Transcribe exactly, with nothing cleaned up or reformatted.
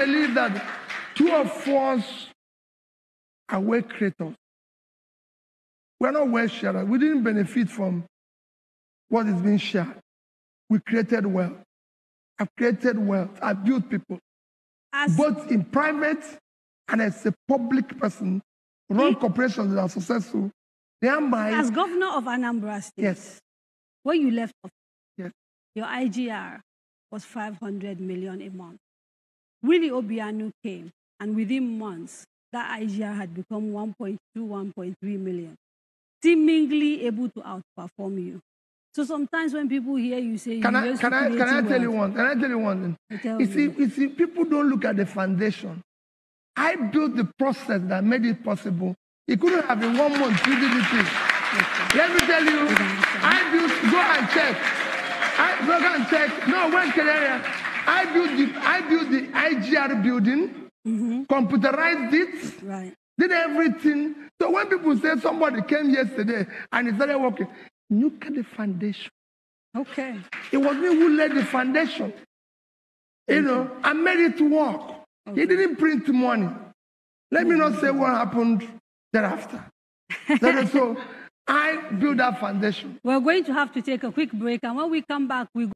I believe that two of us are world creators. We're not world sharers. We didn't benefit from what is being shared. We created wealth. I've created wealth. I've built people. As both in private and as a public person, run corporations that are successful. They are mine. As governor of Anambra State, yes, when you left office, yes, your I G R was five hundred million a month. Willie Obianu came, and within months, that I G R had become one point two, one point three million, seemingly able to outperform you. So sometimes when people hear you say, can I can I can I tell you one? Can I tell you one? You see, you see, people don't look at the foundation. I built the process that made it possible. It couldn't have been one month you did it. Let me tell you, I built. Go and check. I go and check. No, one area. I built the I built the I G R building, mm-hmm. computerized it. Right. Did everything. So when people say somebody came yesterday and he started working, look at the foundation. Okay. It was me who laid the foundation. You okay. know, I made it work. Okay. He didn't print money. Let mm-hmm. me not say what happened thereafter. That is so. I built that foundation. We're going to have to take a quick break, and when we come back, we go